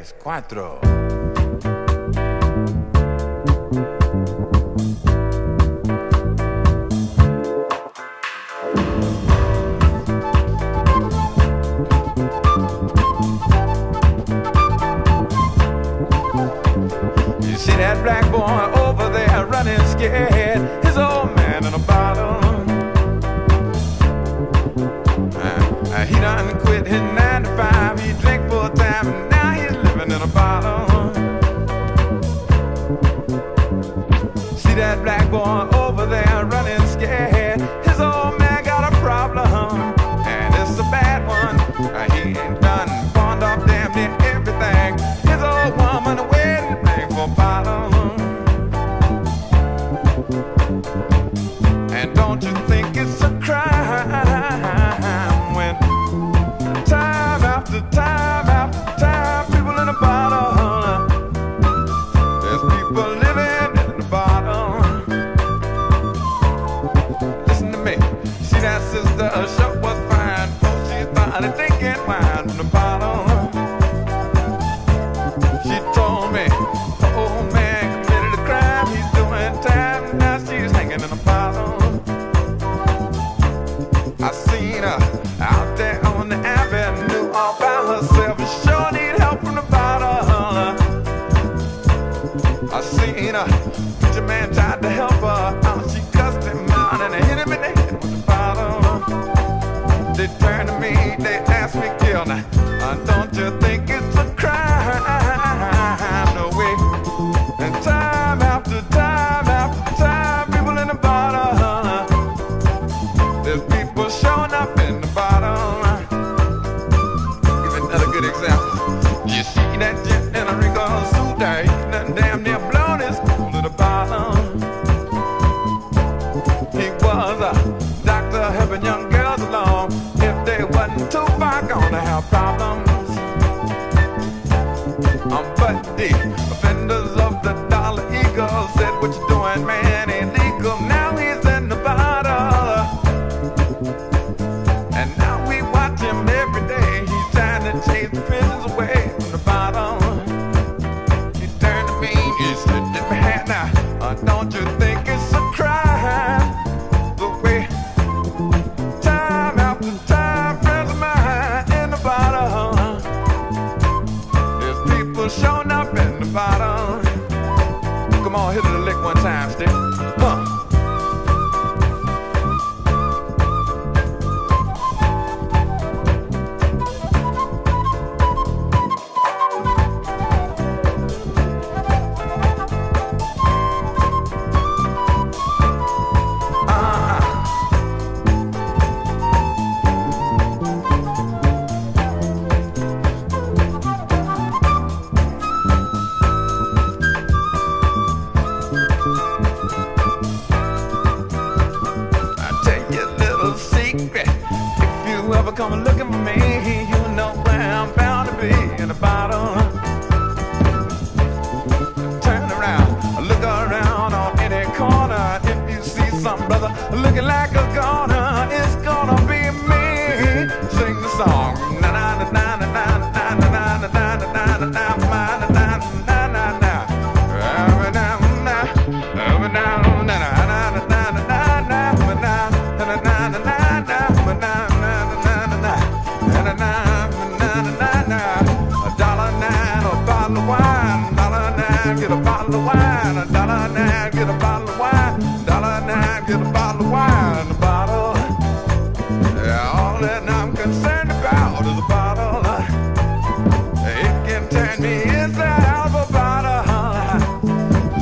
3, 4. You see that black boy over there running scared, his old man in a bottle. He done quit his 9-to-5, he drank full time, and now he's living in a bottle. See that black boy over there running scared, his old man got a problem, and it's a bad one. He ain't done pawned off damn near everything, his old woman away to drink for a bottle. And don't you think it's a crime? Time after time, people in a bottle. There's people living in a bottle. Listen to me. See that sister, her shirt was fine. Folks, she started drinking wine from the bottle. She told me her old man committed a crime. He's doing time, now she's hanging in a bottle. I seen her out there on the avenue, all by herself, and sure need help from the bottle. I seen her, preacher man tried to help her out, she cussed him out and hit him in the head with the bottle. They turned to me, they asked me, girl, now, don't you think it's a crime? No way. And time after time after time, people in the bottle. There's people showing up in the bottle. You see that gent in a Rico suit, nothing damn near blown his cool to the bottom. He was a doctor helping young girls along. If they wasn't too far, gonna have problems. But the offenders of the Dollar Eagle said, "What you doing, man? Ain't legal." Now he's in the bottle, and now we watch him every day. He's trying to chase the prisons away. Don't you think it's a crime? The way time after time, friends of mine in the bottle. There's people showing up in the bottle. Come on, hit it a lick one time, Stick. Ever come and look at me, you know where I'm bound to be, in the bottle. Turn around, look around on any corner. If you see some brother looking like a goner, it's gonna be me. Sing the song. Na na na na na na na na na na na na na. Get a bottle of wine, $1.09, get a bottle of wine, $1.09, get a bottle of wine, a bottle. Yeah, all that I'm concerned about is a bottle. It can turn me inside out of a bottle.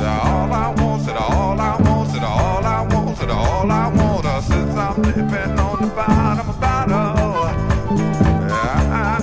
All I want is it, all I want is it, all I want is it, all I want is since I'm living on the bottom of a bottle. Yeah,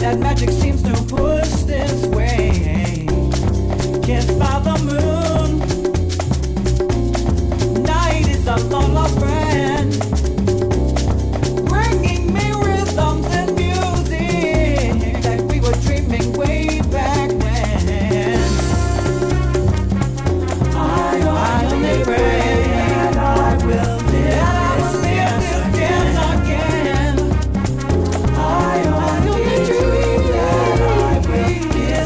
that magic seems to push this way. Kissed by the moon, night is a lullaby friend, bringing me rhythms and music that we were dreaming way back when. I only pray that I will live. Yeah.